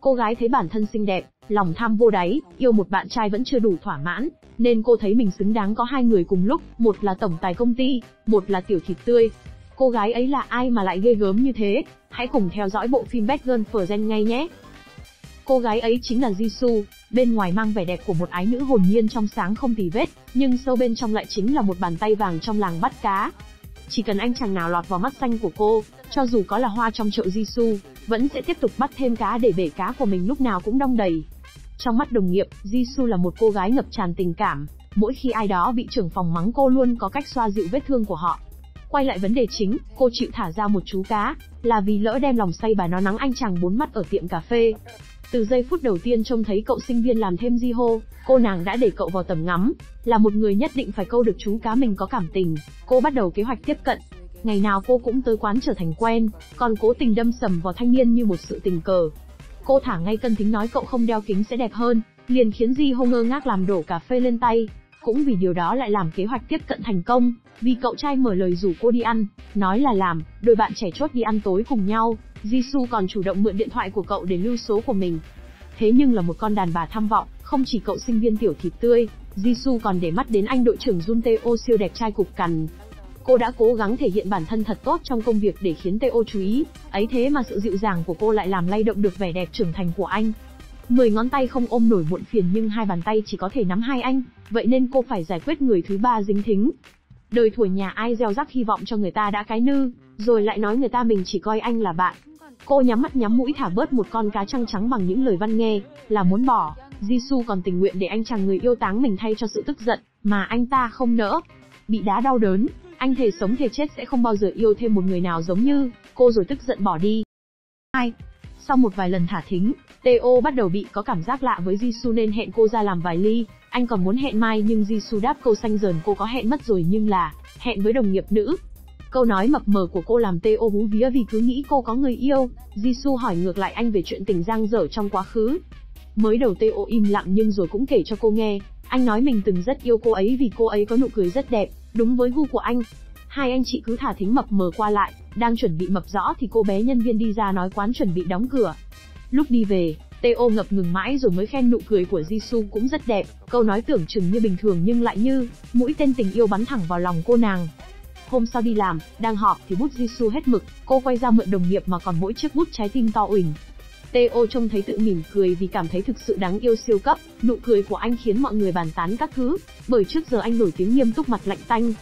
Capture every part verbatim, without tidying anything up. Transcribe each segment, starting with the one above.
Cô gái thấy bản thân xinh đẹp, lòng tham vô đáy, yêu một bạn trai vẫn chưa đủ thỏa mãn, nên cô thấy mình xứng đáng có hai người cùng lúc, một là tổng tài công ty, một là tiểu thịt tươi. Cô gái ấy là ai mà lại ghê gớm như thế? Hãy cùng theo dõi bộ phim Bad Girlfriend ngay nhé! Cô gái ấy chính là Ji Soo, bên ngoài mang vẻ đẹp của một ái nữ hồn nhiên trong sáng không tì vết, nhưng sâu bên trong lại chính là một bàn tay vàng trong làng bắt cá. Chỉ cần anh chàng nào lọt vào mắt xanh của cô, cho dù có là hoa trong chậu Ji Soo, vẫn sẽ tiếp tục bắt thêm cá để bể cá của mình lúc nào cũng đong đầy. Trong mắt đồng nghiệp, Ji Soo là một cô gái ngập tràn tình cảm, mỗi khi ai đó bị trưởng phòng mắng cô luôn có cách xoa dịu vết thương của họ. Quay lại vấn đề chính, cô chịu thả ra một chú cá, là vì lỡ đem lòng say bà nó nắng anh chàng bốn mắt ở tiệm cà phê. Từ giây phút đầu tiên trông thấy cậu sinh viên làm thêm Ji Ho, cô nàng đã để cậu vào tầm ngắm, là một người nhất định phải câu được chú cá mình có cảm tình, cô bắt đầu kế hoạch tiếp cận. Ngày nào cô cũng tới quán trở thành quen, còn cố tình đâm sầm vào thanh niên như một sự tình cờ. Cô thả ngay cân thính nói cậu không đeo kính sẽ đẹp hơn, liền khiến Ji Ho ngơ ngác làm đổ cà phê lên tay. Cũng vì điều đó lại làm kế hoạch tiếp cận thành công, vì cậu trai mở lời rủ cô đi ăn, nói là làm, đôi bạn trẻ chốt đi ăn tối cùng nhau. Ji Soo còn chủ động mượn điện thoại của cậu để lưu số của mình. Thế nhưng là một con đàn bà tham vọng, không chỉ cậu sinh viên tiểu thịt tươi, Ji Soo còn để mắt đến anh đội trưởng Yoon Tae Oh siêu đẹp trai cục cằn. Cô đã cố gắng thể hiện bản thân thật tốt trong công việc để khiến Tae Oh chú ý, ấy thế mà sự dịu dàng của cô lại làm lay động được vẻ đẹp trưởng thành của anh. Mười ngón tay không ôm nổi muộn phiền nhưng hai bàn tay chỉ có thể nắm hai anh, vậy nên cô phải giải quyết người thứ ba dính thính. Đời tuổi nhà ai gieo rắc hy vọng cho người ta đã cái nư, rồi lại nói người ta mình chỉ coi anh là bạn. Cô nhắm mắt nhắm mũi thả bớt một con cá trăng trắng bằng những lời văn nghe, là muốn bỏ. Ji Soo còn tình nguyện để anh chàng người yêu táng mình thay cho sự tức giận, mà anh ta không nỡ. Bị đá đau đớn, anh thề sống thề chết sẽ không bao giờ yêu thêm một người nào giống như cô rồi tức giận bỏ đi. Hai. Sau một vài lần thả thính, Tae Oh bắt đầu bị có cảm giác lạ với Ji Soo nên hẹn cô ra làm vài ly. Anh còn muốn hẹn mai nhưng Ji Soo đáp câu xanh dờn cô có hẹn mất rồi nhưng là hẹn với đồng nghiệp nữ. Câu nói mập mờ của cô làm Tae Oh hú vía vì cứ nghĩ cô có người yêu. Ji Soo hỏi ngược lại anh về chuyện tình giang dở trong quá khứ. Mới đầu Tae Oh im lặng nhưng rồi cũng kể cho cô nghe, anh nói mình từng rất yêu cô ấy vì cô ấy có nụ cười rất đẹp, đúng với gu của anh. Hai anh chị cứ thả thính mập mờ qua lại, đang chuẩn bị mập rõ thì cô bé nhân viên đi ra nói quán chuẩn bị đóng cửa. Lúc đi về, Tae Oh ngập ngừng mãi rồi mới khen nụ cười của Ji Soo cũng rất đẹp, câu nói tưởng chừng như bình thường nhưng lại như mũi tên tình yêu bắn thẳng vào lòng cô nàng. Hôm sau đi làm, đang họp thì bút Ji Soo hết mực, cô quay ra mượn đồng nghiệp mà còn mỗi chiếc bút trái tim to uỳnh. Tae Oh trông thấy tự mỉm cười vì cảm thấy thực sự đáng yêu siêu cấp, nụ cười của anh khiến mọi người bàn tán các thứ, bởi trước giờ anh nổi tiếng nghiêm túc mặt lạnh tanh.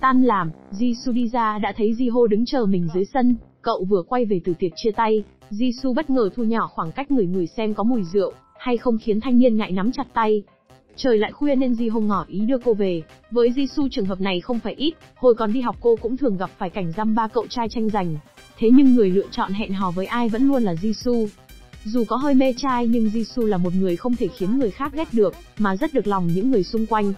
Tan làm, Ji Soo đi ra đã thấy Ji Ho đứng chờ mình dưới sân, cậu vừa quay về từ tiệc chia tay, Ji Soo bất ngờ thu nhỏ khoảng cách người người xem có mùi rượu, hay không khiến thanh niên ngại nắm chặt tay. Trời lại khuya nên Ji Ho ngỏ ý đưa cô về, với Ji Soo trường hợp này không phải ít, hồi còn đi học cô cũng thường gặp phải cảnh dăm ba cậu trai tranh giành. Thế nhưng người lựa chọn hẹn hò với ai vẫn luôn là Ji Soo. Dù có hơi mê trai nhưng Ji Soo là một người không thể khiến người khác ghét được, mà rất được lòng những người xung quanh.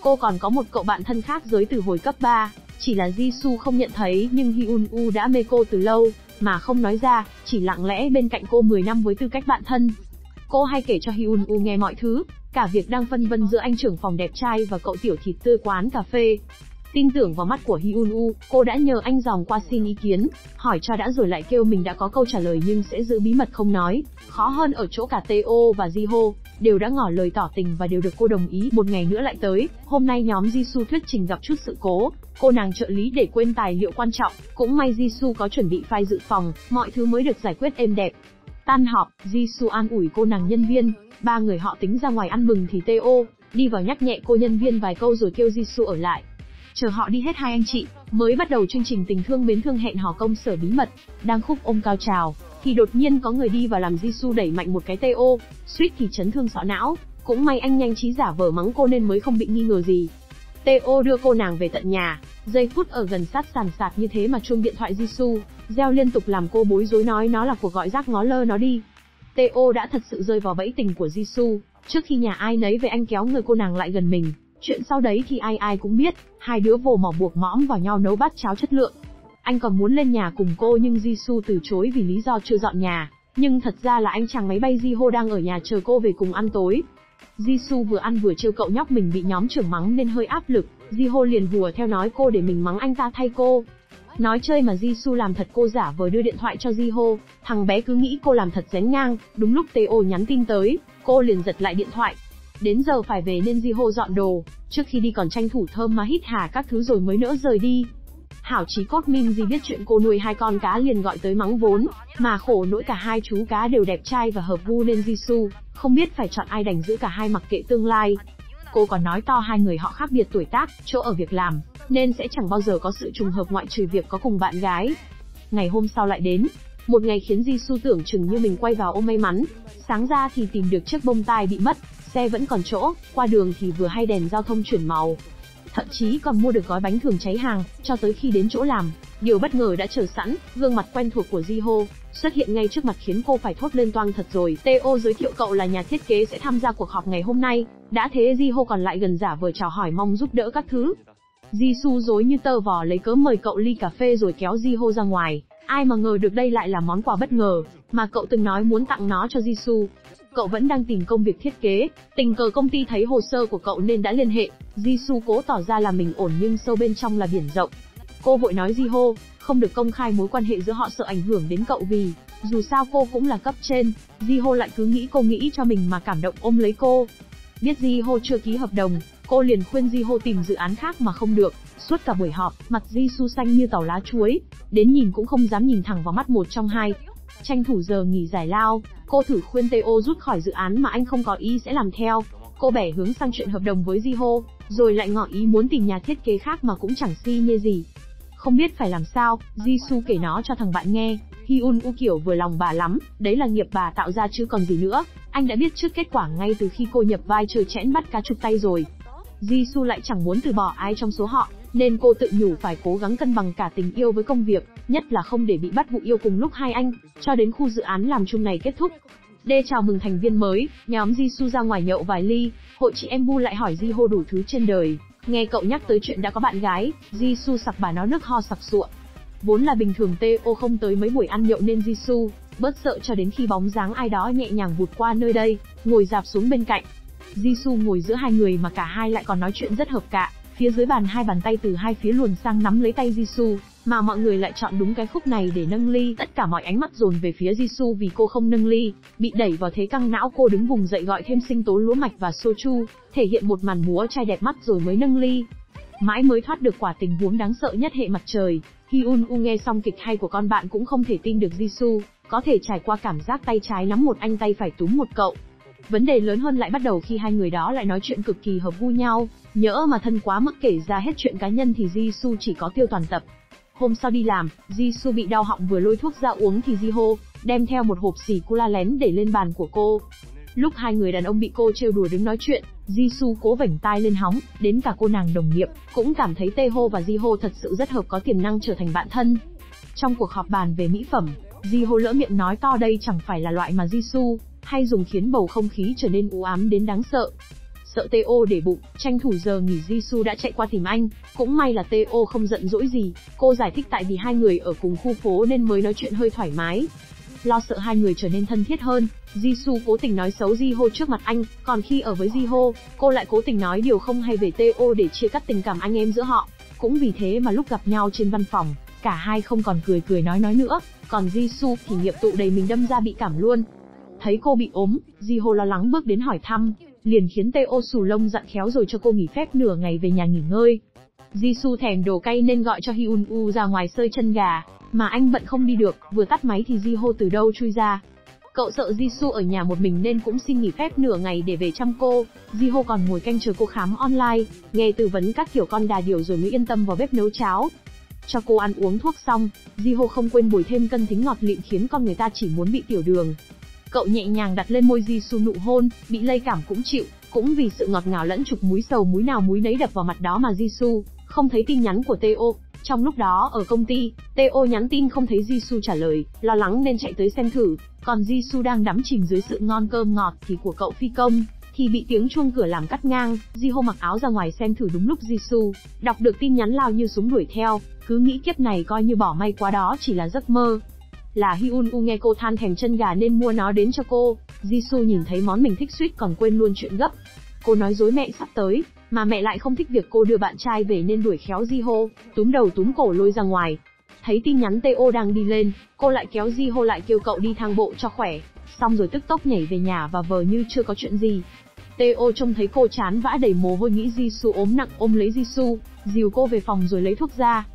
Cô còn có một cậu bạn thân khác giới từ hồi cấp ba, chỉ là Ji Soo không nhận thấy nhưng Hyun Woo đã mê cô từ lâu, mà không nói ra, chỉ lặng lẽ bên cạnh cô mười năm với tư cách bạn thân. Cô hay kể cho Hyun Woo nghe mọi thứ, cả việc đang phân vân giữa anh trưởng phòng đẹp trai và cậu tiểu thịt tươi quán cà phê. Tin tưởng vào mắt của Hyun Woo, cô đã nhờ anh dòm qua xin ý kiến, hỏi cho đã rồi lại kêu mình đã có câu trả lời nhưng sẽ giữ bí mật không nói. Khó hơn ở chỗ cả Tae Oh và Ji Ho đều đã ngỏ lời tỏ tình và đều được cô đồng ý. Một ngày nữa lại tới, hôm nay nhóm Ji Soo thuyết trình gặp chút sự cố, cô nàng trợ lý để quên tài liệu quan trọng, cũng may Ji Soo có chuẩn bị file dự phòng, mọi thứ mới được giải quyết êm đẹp. Tan họp, Ji Soo an ủi cô nàng nhân viên, ba người họ tính ra ngoài ăn mừng thì Tae Oh đi vào nhắc nhẹ cô nhân viên vài câu rồi kêu Ji Soo ở lại. Chờ họ đi hết hai anh chị, mới bắt đầu chương trình tình thương mến thương hẹn hò công sở bí mật, đang khúc ôm cao trào, thì đột nhiên có người đi vào làm Ji Soo đẩy mạnh một cái Tae Oh, suýt thì chấn thương sọ não, cũng may anh nhanh trí giả vờ mắng cô nên mới không bị nghi ngờ gì. Tae Oh đưa cô nàng về tận nhà, giây phút ở gần sát sàn sạt như thế mà chuông điện thoại Ji Soo reo liên tục làm cô bối rối nói nó là cuộc gọi rác ngó lơ nó đi. Tae Oh đã thật sự rơi vào bẫy tình của Ji Soo, trước khi nhà ai nấy về anh kéo người cô nàng lại gần mình. Chuyện sau đấy thì ai ai cũng biết, hai đứa vồ mỏ buộc mõm vào nhau nấu bát cháo chất lượng. Anh còn muốn lên nhà cùng cô nhưng Ji Soo từ chối vì lý do chưa dọn nhà, nhưng thật ra là anh chàng máy bay Ji Ho đang ở nhà chờ cô về cùng ăn tối. Ji Soo vừa ăn vừa trêu cậu nhóc mình bị nhóm trưởng mắng nên hơi áp lực, Ji Ho liền hùa theo nói cô để mình mắng anh ta thay cô. Nói chơi mà Ji Soo làm thật, cô giả vờ đưa điện thoại cho Ji Ho, thằng bé cứ nghĩ cô làm thật rén ngang. Đúng lúc Tae Oh nhắn tin tới, cô liền giật lại điện thoại. Đến giờ phải về nên Ji Ho dọn đồ, trước khi đi còn tranh thủ thơm mà hít hà các thứ rồi mới nỡ rời đi. Hảo chí cốt Min Ji biết chuyện cô nuôi hai con cá liền gọi tới mắng vốn, mà khổ nỗi cả hai chú cá đều đẹp trai và hợp gu nên Ji Soo không biết phải chọn ai, đành giữ cả hai mặc kệ tương lai. Cô còn nói to hai người họ khác biệt tuổi tác, chỗ ở, việc làm, nên sẽ chẳng bao giờ có sự trùng hợp ngoại trừ việc có cùng bạn gái. Ngày hôm sau lại đến, một ngày khiến Ji Soo tưởng chừng như mình quay vào ô may mắn. Sáng ra thì tìm được chiếc bông tai bị mất, xe vẫn còn chỗ, qua đường thì vừa hay đèn giao thông chuyển màu. Thậm chí còn mua được gói bánh thường cháy hàng, cho tới khi đến chỗ làm, điều bất ngờ đã chờ sẵn, gương mặt quen thuộc của Ji Ho xuất hiện ngay trước mặt khiến cô phải thốt lên toang thật rồi. Tae Oh giới thiệu cậu là nhà thiết kế sẽ tham gia cuộc họp ngày hôm nay, đã thế Ji Ho còn lại gần giả vờ chào hỏi mong giúp đỡ các thứ. Ji Soo dối như tơ vò lấy cớ mời cậu ly cà phê rồi kéo Ji Ho ra ngoài, ai mà ngờ được đây lại là món quà bất ngờ mà cậu từng nói muốn tặng nó cho Ji Soo. Cậu vẫn đang tìm công việc thiết kế, tình cờ công ty thấy hồ sơ của cậu nên đã liên hệ. Ji Soo cố tỏ ra là mình ổn nhưng sâu bên trong là biển rộng. Cô vội nói Ji Ho không được công khai mối quan hệ giữa họ, sợ ảnh hưởng đến cậu vì dù sao cô cũng là cấp trên. Ji Ho lại cứ nghĩ cô nghĩ cho mình mà cảm động ôm lấy cô. Biết Ji Ho chưa ký hợp đồng, cô liền khuyên Ji Ho tìm dự án khác mà không được. Suốt cả buổi họp, mặt Ji Soo xanh như tàu lá chuối, đến nhìn cũng không dám nhìn thẳng vào mắt một trong hai. Tranh thủ giờ nghỉ giải lao, cô thử khuyên Tae Oh rút khỏi dự án mà anh không có ý sẽ làm theo. Cô bẻ hướng sang chuyện hợp đồng với Ji Ho, rồi lại ngỏ ý muốn tìm nhà thiết kế khác mà cũng chẳng si nhê gì. Không biết phải làm sao, Ji Soo kể nó cho thằng bạn nghe. Hyun Woo kiểu vừa lòng bà lắm, đấy là nghiệp bà tạo ra chứ còn gì nữa. Anh đã biết trước kết quả ngay từ khi cô nhập vai chơi chẽn bắt cá chụp tay rồi. Ji Soo lại chẳng muốn từ bỏ ai trong số họ, nên cô tự nhủ phải cố gắng cân bằng cả tình yêu với công việc, nhất là không để bị bắt vụ yêu cùng lúc hai anh, cho đến khu dự án làm chung này kết thúc. Để chào mừng thành viên mới, nhóm Ji Soo ra ngoài nhậu vài ly, hội chị em Bu lại hỏi Ji Ho đủ thứ trên đời. Nghe cậu nhắc tới chuyện đã có bạn gái, Ji Soo sặc bà nó nước ho sặc sụa. Vốn là bình thường Tae Oh không tới mấy buổi ăn nhậu nên Ji Soo bớt sợ cho đến khi bóng dáng ai đó nhẹ nhàng vụt qua nơi đây, ngồi dạp xuống bên cạnh. Ji Soo ngồi giữa hai người mà cả hai lại còn nói chuyện rất hợp cạ. Phía dưới bàn hai bàn tay từ hai phía luồn sang nắm lấy tay Ji Soo, mà mọi người lại chọn đúng cái khúc này để nâng ly. Tất cả mọi ánh mắt dồn về phía Ji Soo vì cô không nâng ly, bị đẩy vào thế căng não. Cô đứng vùng dậy gọi thêm sinh tố lúa mạch và soju, thể hiện một màn múa trai đẹp mắt rồi mới nâng ly. Mãi mới thoát được quả tình huống đáng sợ nhất hệ mặt trời. Hyun Woo nghe xong kịch hay của con bạn cũng không thể tin được Ji Soo có thể trải qua cảm giác tay trái nắm một anh tay phải túm một cậu. Vấn đề lớn hơn lại bắt đầu khi hai người đó lại nói chuyện cực kỳ hợp gu nhau, nhỡ mà thân quá mức kể ra hết chuyện cá nhân thì Ji Soo chỉ có tiêu toàn tập. Hôm sau đi làm, Ji Soo bị đau họng, vừa lôi thuốc ra uống thì Ji Ho đem theo một hộp xì cola lén để lên bàn của cô. Lúc hai người đàn ông bị cô trêu đùa đứng nói chuyện, Ji Soo cố vảnh tai lên hóng, đến cả cô nàng đồng nghiệp cũng cảm thấy Tae Oh và Ji Ho thật sự rất hợp, có tiềm năng trở thành bạn thân. Trong cuộc họp bàn về mỹ phẩm, Ji Ho lỡ miệng nói to đây chẳng phải là loại mà Ji Soo hay dùng, khiến bầu không khí trở nên u ám đến đáng sợ. Sợ Tae Oh để bụng, tranh thủ giờ nghỉ Ji Soo đã chạy qua tìm anh. Cũng may là Tae Oh không giận dỗi gì, cô giải thích tại vì hai người ở cùng khu phố nên mới nói chuyện hơi thoải mái. Lo sợ hai người trở nên thân thiết hơn, Ji Soo cố tình nói xấu Ji Ho trước mặt anh, còn khi ở với Ji Ho, cô lại cố tình nói điều không hay về Tae Oh để chia cắt tình cảm anh em giữa họ. Cũng vì thế mà lúc gặp nhau trên văn phòng, cả hai không còn cười cười nói nói nữa, còn Ji Soo thì nghiệp tụ đầy mình đâm ra bị cảm luôn. Thấy cô bị ốm, Ji Ho lo lắng bước đến hỏi thăm, liền khiến Tae Oh xù lông dặn khéo rồi cho cô nghỉ phép nửa ngày về nhà nghỉ ngơi. Ji Soo thèm đồ cay nên gọi cho Hyun Woo ra ngoài sơi chân gà, mà anh bận không đi được. Vừa tắt máy thì Ji Ho từ đâu chui ra. Cậu sợ Ji Soo ở nhà một mình nên cũng xin nghỉ phép nửa ngày để về chăm cô. Ji Ho còn ngồi canh chờ cô khám online, nghe tư vấn các kiểu con đà điểu rồi mới yên tâm vào bếp nấu cháo. Cho cô ăn uống thuốc xong, Ji Ho không quên bồi thêm cân thính ngọt lịm khiến con người ta chỉ muốn bị tiểu đường. Cậu nhẹ nhàng đặt lên môi Ji Soo nụ hôn, bị lây cảm cũng chịu, cũng vì sự ngọt ngào lẫn chục múi sầu múi nào múi nấy đập vào mặt đó mà Ji Soo không thấy tin nhắn của Tae Oh. Trong lúc đó ở công ty, Tae Oh nhắn tin không thấy Ji Soo trả lời, lo lắng nên chạy tới xem thử, còn Ji Soo đang đắm chìm dưới sự ngon cơm ngọt thì của cậu phi công, thì bị tiếng chuông cửa làm cắt ngang. Ji Ho mặc áo ra ngoài xem thử, đúng lúc Ji Soo đọc được tin nhắn lao như súng đuổi theo, cứ nghĩ kiếp này coi như bỏ may quá, đó chỉ là giấc mơ. Là Hyun Woo nghe cô than thèm chân gà nên mua nó đến cho cô. Ji Soo nhìn thấy món mình thích suýt còn quên luôn chuyện gấp. Cô nói dối mẹ sắp tới, mà mẹ lại không thích việc cô đưa bạn trai về nên đuổi khéo Ji Ho, túm đầu túm cổ lôi ra ngoài. Thấy tin nhắn Tae Oh đang đi lên, cô lại kéo Ji Ho lại kêu cậu đi thang bộ cho khỏe, xong rồi tức tốc nhảy về nhà và vờ như chưa có chuyện gì. Tae Oh trông thấy cô chán vã đầy mồ hôi nghĩ Ji Soo ốm nặng, ôm lấy Ji Soo, dìu cô về phòng rồi lấy thuốc ra.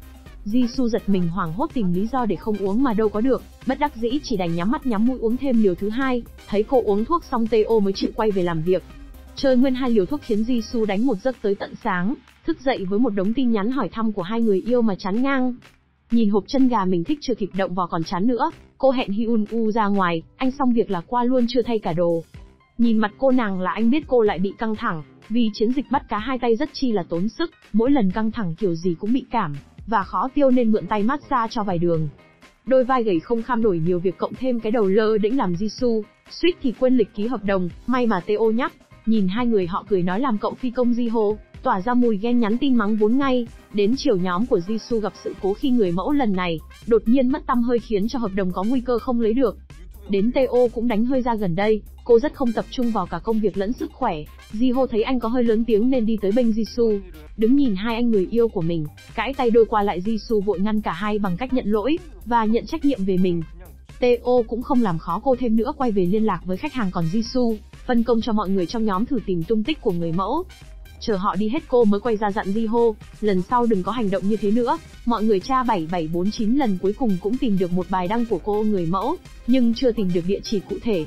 Ji Soo giật mình hoảng hốt tìm lý do để không uống mà đâu có được, bất đắc dĩ chỉ đành nhắm mắt nhắm mũi uống thêm liều thứ hai. Thấy cô uống thuốc xong Tae Oh mới chịu quay về làm việc. Chơi nguyên hai liều thuốc khiến Ji Soo đánh một giấc tới tận sáng, thức dậy với một đống tin nhắn hỏi thăm của hai người yêu mà chán ngang. Nhìn hộp chân gà mình thích chưa kịp động vào còn chán nữa, cô hẹn Hyun Woo ra ngoài, anh xong việc là qua luôn chưa thay cả đồ. Nhìn mặt cô nàng là anh biết cô lại bị căng thẳng, vì chiến dịch bắt cá hai tay rất chi là tốn sức, mỗi lần căng thẳng kiểu gì cũng bị cảm và khó tiêu nên mượn tay massage cho vài đường. Đôi vai gầy không kham nổi nhiều việc cộng thêm cái đầu lơ đễnh làm Ji Soo suýt thì quên lịch ký hợp đồng, may mà Tae Oh nhắc. Nhìn hai người họ cười nói làm cậu phi công Ji Ho, tỏa ra mùi ghen nhắn tin mắng bốn ngay. Đến chiều nhóm của Ji Soo gặp sự cố khi người mẫu lần này đột nhiên mất tăm hơi khiến cho hợp đồng có nguy cơ không lấy được. Đến Tae Oh cũng đánh hơi ra gần đây, cô rất không tập trung vào cả công việc lẫn sức khỏe. Ji Ho thấy anh có hơi lớn tiếng nên đi tới bên Ji Soo, đứng nhìn hai anh người yêu của mình cãi tay đôi qua lại. Ji Soo vội ngăn cả hai bằng cách nhận lỗi và nhận trách nhiệm về mình. Tae Oh cũng không làm khó cô thêm nữa, quay về liên lạc với khách hàng, còn Ji Soo phân công cho mọi người trong nhóm thử tìm tung tích của người mẫu. Chờ họ đi hết cô mới quay ra dặn Ji Ho, lần sau đừng có hành động như thế nữa. Mọi người tra bảy bảy bốn chín lần cuối cùng cũng tìm được một bài đăng của cô người mẫu, nhưng chưa tìm được địa chỉ cụ thể.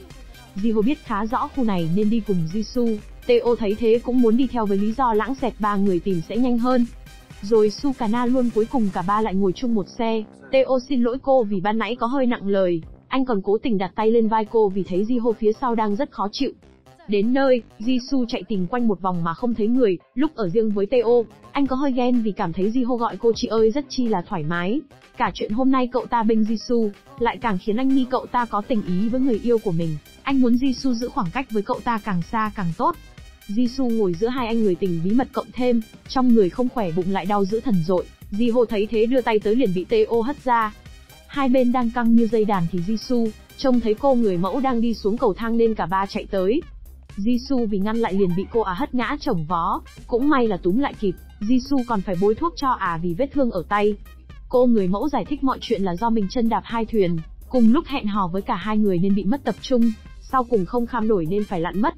Ji Ho biết khá rõ khu này nên đi cùng Ji Soo, Tae Oh thấy thế cũng muốn đi theo với lý do lãng xẹt ba người tìm sẽ nhanh hơn. Rồi Su Kana luôn cuối cùng cả ba lại ngồi chung một xe. Tae Oh xin lỗi cô vì ban nãy có hơi nặng lời, anh còn cố tình đặt tay lên vai cô vì thấy Ji Ho phía sau đang rất khó chịu. Đến nơi, Ji Soo chạy tìm quanh một vòng mà không thấy người. Lúc ở riêng với Tae Oh, anh có hơi ghen vì cảm thấy Ji Ho gọi cô chị ơi rất chi là thoải mái. Cả chuyện hôm nay cậu ta bên Ji Soo lại càng khiến anh nghi cậu ta có tình ý với người yêu của mình. Anh muốn Ji Soo giữ khoảng cách với cậu ta càng xa càng tốt. Ji Soo ngồi giữa hai anh người tình bí mật, cộng thêm trong người không khỏe, bụng lại đau dữ thần dội. Ji Ho thấy thế đưa tay tới liền bị Tae Oh hất ra. Hai bên đang căng như dây đàn thì Ji Soo trông thấy cô người mẫu đang đi xuống cầu thang nên cả ba chạy tới. Ji Soo vì ngăn lại liền bị cô à hất ngã chồng vó, cũng may là túm lại kịp. Ji Soo còn phải bôi thuốc cho à vì vết thương ở tay. Cô người mẫu giải thích mọi chuyện là do mình chân đạp hai thuyền, cùng lúc hẹn hò với cả hai người nên bị mất tập trung, sau cùng không kham nổi nên phải lặn mất.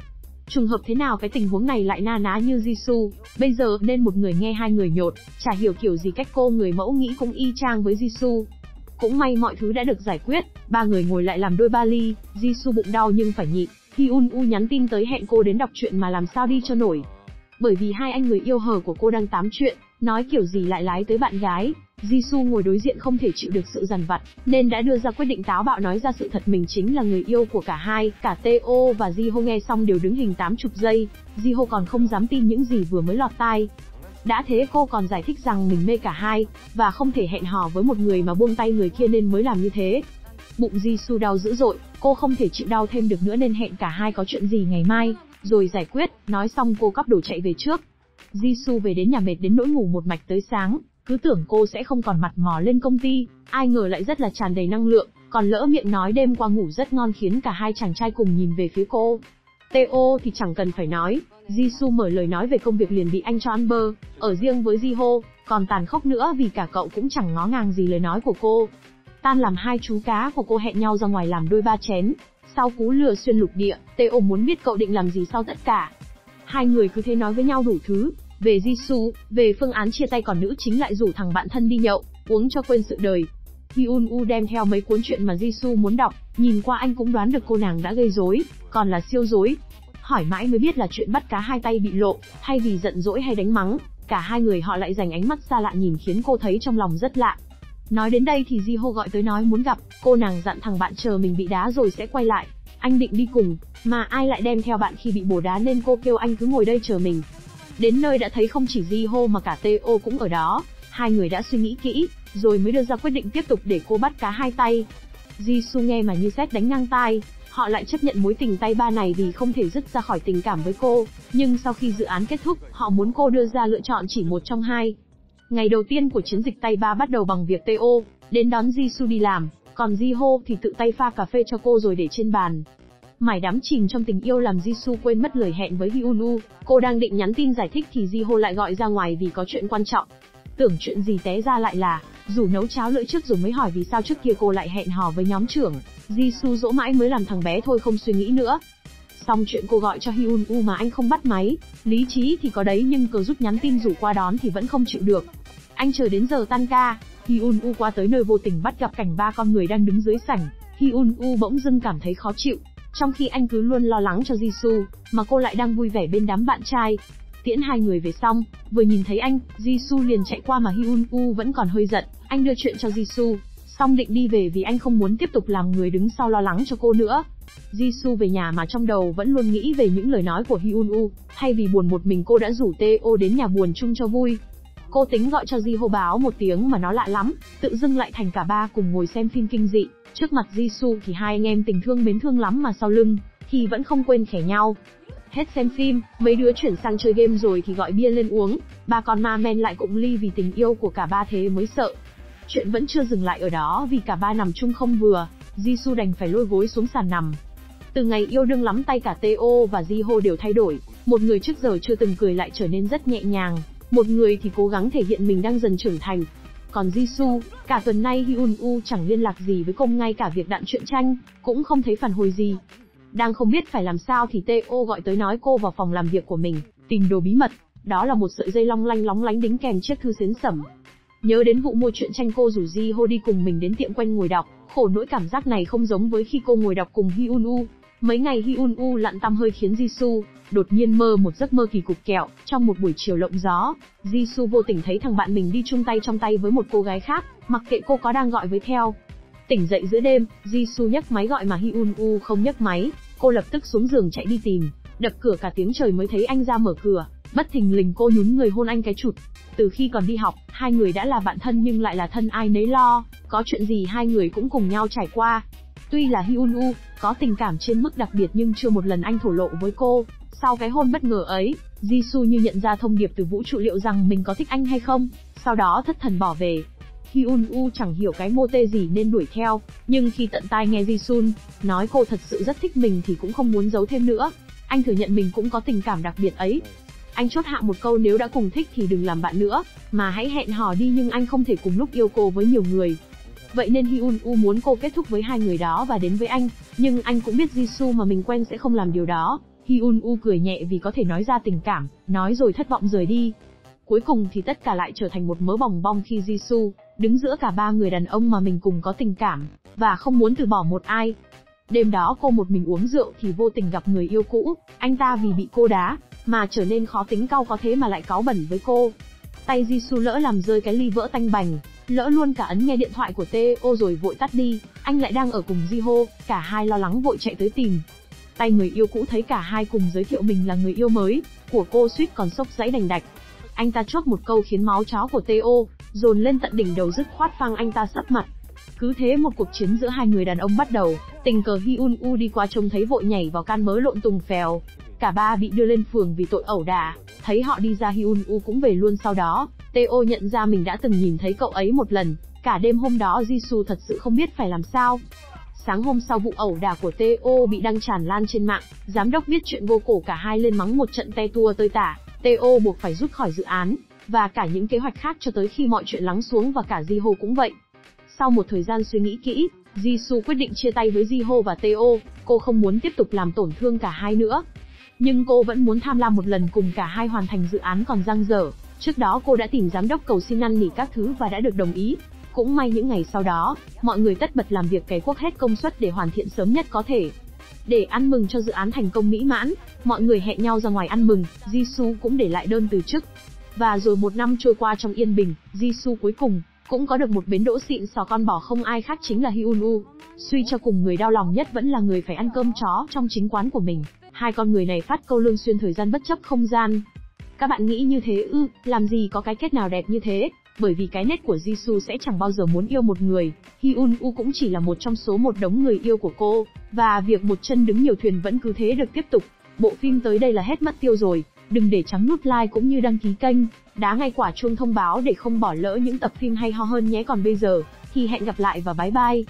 Trùng hợp thế nào cái tình huống này lại na ná như Ji Soo bây giờ nên một người nghe hai người nhột, chả hiểu kiểu gì cách cô người mẫu nghĩ cũng y chang với Ji Soo. Cũng may mọi thứ đã được giải quyết, ba người ngồi lại làm đôi ba ly. Ji Soo bụng đau nhưng phải nhịn. Hyun Woo nhắn tin tới hẹn cô đến đọc truyện mà làm sao đi cho nổi. Bởi vì hai anh người yêu hờ của cô đang tám chuyện, nói kiểu gì lại lái tới bạn gái. Ji Soo ngồi đối diện không thể chịu được sự dằn vặt, nên đã đưa ra quyết định táo bạo nói ra sự thật mình chính là người yêu của cả hai. Cả Tae Oh và Ji Ho nghe xong đều đứng hình tám mươi giây, Ji Ho còn không dám tin những gì vừa mới lọt tai. Đã thế cô còn giải thích rằng mình mê cả hai, và không thể hẹn hò với một người mà buông tay người kia nên mới làm như thế. Bụng Ji Soo đau dữ dội, cô không thể chịu đau thêm được nữa nên hẹn cả hai có chuyện gì ngày mai, rồi giải quyết. Nói xong cô cắp đồ chạy về trước. Ji Soo về đến nhà mệt đến nỗi ngủ một mạch tới sáng, cứ tưởng cô sẽ không còn mặt mò lên công ty, ai ngờ lại rất là tràn đầy năng lượng, còn lỡ miệng nói đêm qua ngủ rất ngon khiến cả hai chàng trai cùng nhìn về phía cô. Tae Oh thì chẳng cần phải nói, Ji Soo mở lời nói về công việc liền bị anh cho ăn bơ. Ở riêng với Ji Ho, còn tàn khốc nữa vì cả cậu cũng chẳng ngó ngàng gì lời nói của cô. Tan làm hai chú cá của cô hẹn nhau ra ngoài làm đôi ba chén. Sau cú lừa xuyên lục địa, Tae Oh muốn biết cậu định làm gì sau tất cả. Hai người cứ thế nói với nhau đủ thứ, về Ji Soo, về phương án chia tay, còn nữ chính lại rủ thằng bạn thân đi nhậu, uống cho quên sự đời. Hyun Woo đem theo mấy cuốn truyện mà Ji Soo muốn đọc, nhìn qua anh cũng đoán được cô nàng đã gây rối, còn là siêu rối. Hỏi mãi mới biết là chuyện bắt cá hai tay bị lộ, thay vì giận dỗi hay đánh mắng, cả hai người họ lại dành ánh mắt xa lạ nhìn khiến cô thấy trong lòng rất lạ. Nói đến đây thì Ji Ho gọi tới nói muốn gặp, cô nàng dặn thằng bạn chờ mình bị đá rồi sẽ quay lại, anh định đi cùng, mà ai lại đem theo bạn khi bị bổ đá nên cô kêu anh cứ ngồi đây chờ mình. Đến nơi đã thấy không chỉ Ji Ho mà cả Tae Oh cũng ở đó, hai người đã suy nghĩ kỹ, rồi mới đưa ra quyết định tiếp tục để cô bắt cá hai tay. Ji Soo nghe mà như sét đánh ngang tai, họ lại chấp nhận mối tình tay ba này vì không thể dứt ra khỏi tình cảm với cô, nhưng sau khi dự án kết thúc, họ muốn cô đưa ra lựa chọn chỉ một trong hai. Ngày đầu tiên của chiến dịch tay ba bắt đầu bằng việc Tae Oh đến đón Ji Soo đi làm, còn Ji Ho thì tự tay pha cà phê cho cô rồi để trên bàn. Mải đắm chìm trong tình yêu làm Ji Soo quên mất lời hẹn với Hyun Woo. Cô đang định nhắn tin giải thích thì Ji Ho lại gọi ra ngoài vì có chuyện quan trọng. Tưởng chuyện gì té ra lại là Dù nấu cháo lưỡi trước dùng mới hỏi vì sao trước kia cô lại hẹn hò với nhóm trưởng, Ji Soo dỗ mãi mới làm thằng bé thôi không suy nghĩ nữa. Xong chuyện cô gọi cho Hyun Woo mà anh không bắt máy, lý trí thì có đấy nhưng cờ rút nhắn tin rủ qua đón thì vẫn không chịu được. Anh chờ đến giờ tan ca, Hyun Woo qua tới nơi vô tình bắt gặp cảnh ba con người đang đứng dưới sảnh. Hyun Woo bỗng dưng cảm thấy khó chịu, trong khi anh cứ luôn lo lắng cho Ji Soo, mà cô lại đang vui vẻ bên đám bạn trai. Tiễn hai người về xong, vừa nhìn thấy anh, Ji Soo liền chạy qua mà Hyun Woo vẫn còn hơi giận. Anh đưa chuyện cho Ji Soo, xong định đi về vì anh không muốn tiếp tục làm người đứng sau lo lắng cho cô nữa. Ji Soo về nhà mà trong đầu vẫn luôn nghĩ về những lời nói của Hyun Woo. Thay vì buồn một mình, cô đã rủ Tae Oh đến nhà buồn chung cho vui. Cô tính gọi cho Ji Ho báo một tiếng mà nó lạ lắm, tự dưng lại thành cả ba cùng ngồi xem phim kinh dị. Trước mặt Ji Soo thì hai anh em tình thương mến thương lắm mà sau lưng thì vẫn không quên khẻ nhau. Hết xem phim, mấy đứa chuyển sang chơi game rồi thì gọi bia lên uống, ba con ma men lại cụng ly vì tình yêu của cả ba thế mới sợ. Chuyện vẫn chưa dừng lại ở đó vì cả ba nằm chung không vừa, Ji Soo đành phải lôi gối xuống sàn nằm. Từ ngày yêu đương lắm tay cả Tae Oh và Ji Ho đều thay đổi, một người trước giờ chưa từng cười lại trở nên rất nhẹ nhàng, một người thì cố gắng thể hiện mình đang dần trưởng thành. Còn Ji Soo, cả tuần nay Hyun Woo chẳng liên lạc gì với cô, ngay cả việc đạn truyện tranh cũng không thấy phản hồi gì. Đang không biết phải làm sao thì Tae Oh gọi tới nói cô vào phòng làm việc của mình, tìm đồ bí mật, đó là một sợi dây long lanh lóng lánh đính kèm chiếc thư xến sẩm. Nhớ đến vụ mua truyện tranh, cô rủ Ji Ho đi cùng mình đến tiệm quen ngồi đọc, khổ nỗi cảm giác này không giống với khi cô ngồi đọc cùng Hyun Woo. Mấy ngày Hyun Woo lặn tăm hơi khiến Ji Soo đột nhiên mơ một giấc mơ kỳ cục kẹo. Trong một buổi chiều lộng gió, Ji Soo vô tình thấy thằng bạn mình đi chung tay trong tay với một cô gái khác, mặc kệ cô có đang gọi với theo. Tỉnh dậy giữa đêm, Ji Soo nhấc máy gọi mà Hyun Woo không nhấc máy, cô lập tức xuống giường chạy đi tìm, đập cửa cả tiếng trời mới thấy anh ra mở cửa, bất thình lình cô nhún người hôn anh cái chụt. Từ khi còn đi học, hai người đã là bạn thân nhưng lại là thân ai nấy lo, có chuyện gì hai người cũng cùng nhau trải qua. Tuy là Hyun Woo có tình cảm trên mức đặc biệt nhưng chưa một lần anh thổ lộ với cô. Sau cái hôn bất ngờ ấy, Ji Soo như nhận ra thông điệp từ vũ trụ liệu rằng mình có thích anh hay không, sau đó thất thần bỏ về. Hyun Woo chẳng hiểu cái mô tê gì nên đuổi theo, nhưng khi tận tai nghe Ji Soo nói cô thật sự rất thích mình thì cũng không muốn giấu thêm nữa. Anh thừa nhận mình cũng có tình cảm đặc biệt ấy. Anh chốt hạ một câu, nếu đã cùng thích thì đừng làm bạn nữa, mà hãy hẹn hò đi, nhưng anh không thể cùng lúc yêu cô với nhiều người. Vậy nên Hyun Woo muốn cô kết thúc với hai người đó và đến với anh, nhưng anh cũng biết Ji Soo mà mình quen sẽ không làm điều đó. Hyun Woo cười nhẹ vì có thể nói ra tình cảm, nói rồi thất vọng rời đi. Cuối cùng thì tất cả lại trở thành một mớ bòng bong khi Ji Soo đứng giữa cả ba người đàn ông mà mình cùng có tình cảm và không muốn từ bỏ một ai. Đêm đó cô một mình uống rượu thì vô tình gặp người yêu cũ, anh ta vì bị cô đá mà trở nên khó tính cau có thế mà lại cáu bẩn với cô. Tay Ji Soo lỡ làm rơi cái ly vỡ tanh bành, lỡ luôn cả ấn nghe điện thoại của Tae Oh rồi vội tắt đi, anh lại đang ở cùng Ji Ho, cả hai lo lắng vội chạy tới tìm. Tay người yêu cũ thấy cả hai cùng giới thiệu mình là người yêu mới của cô suýt còn sốc dãy đành đạch. Anh ta chốt một câu khiến máu chó của Tae Oh dồn lên tận đỉnh đầu, dứt khoát phang anh ta sấp mặt. Cứ thế một cuộc chiến giữa hai người đàn ông bắt đầu, tình cờ Hyun Woo đi qua trông thấy vội nhảy vào can mớ lộn tùng phèo. Cả ba bị đưa lên phường vì tội ẩu đả, thấy họ đi ra Hyun Woo cũng về luôn sau đó. Tae Oh nhận ra mình đã từng nhìn thấy cậu ấy một lần, cả đêm hôm đó Ji Soo thật sự không biết phải làm sao. Sáng hôm sau vụ ẩu đả của Tae Oh bị đăng tràn lan trên mạng, giám đốc viết chuyện vô cổ cả hai lên mắng một trận te tua tơi tả, Tae Oh buộc phải rút khỏi dự án, và cả những kế hoạch khác cho tới khi mọi chuyện lắng xuống và cả Ji Ho cũng vậy. Sau một thời gian suy nghĩ kỹ, Ji Soo quyết định chia tay với Ji Ho và Tae Oh, cô không muốn tiếp tục làm tổn thương cả hai nữa. Nhưng cô vẫn muốn tham lam một lần cùng cả hai hoàn thành dự án còn dang dở. Trước đó cô đã tìm giám đốc cầu xin năn nỉ các thứ và đã được đồng ý. Cũng may những ngày sau đó, mọi người tất bật làm việc cày cuốc hết công suất để hoàn thiện sớm nhất có thể. Để ăn mừng cho dự án thành công mỹ mãn, mọi người hẹn nhau ra ngoài ăn mừng, Ji Soo cũng để lại đơn từ chức. Và rồi một năm trôi qua trong yên bình, Ji Soo cuối cùng cũng có được một bến đỗ xịn sò con bò không ai khác chính là Hyun Woo. Suy cho cùng người đau lòng nhất vẫn là người phải ăn cơm chó trong chính quán của mình. Hai con người này phát câu lương xuyên thời gian bất chấp không gian. Các bạn nghĩ như thế ư? Làm gì có cái kết nào đẹp như thế? Bởi vì cái nết của Ji Soo sẽ chẳng bao giờ muốn yêu một người, Hyun Woo cũng chỉ là một trong số một đống người yêu của cô, và việc một chân đứng nhiều thuyền vẫn cứ thế được tiếp tục. Bộ phim tới đây là hết mất tiêu rồi, đừng để trắng nút like cũng như đăng ký kênh, đá ngay quả chuông thông báo để không bỏ lỡ những tập phim hay ho hơn nhé. Còn bây giờ thì hẹn gặp lại và bye bye.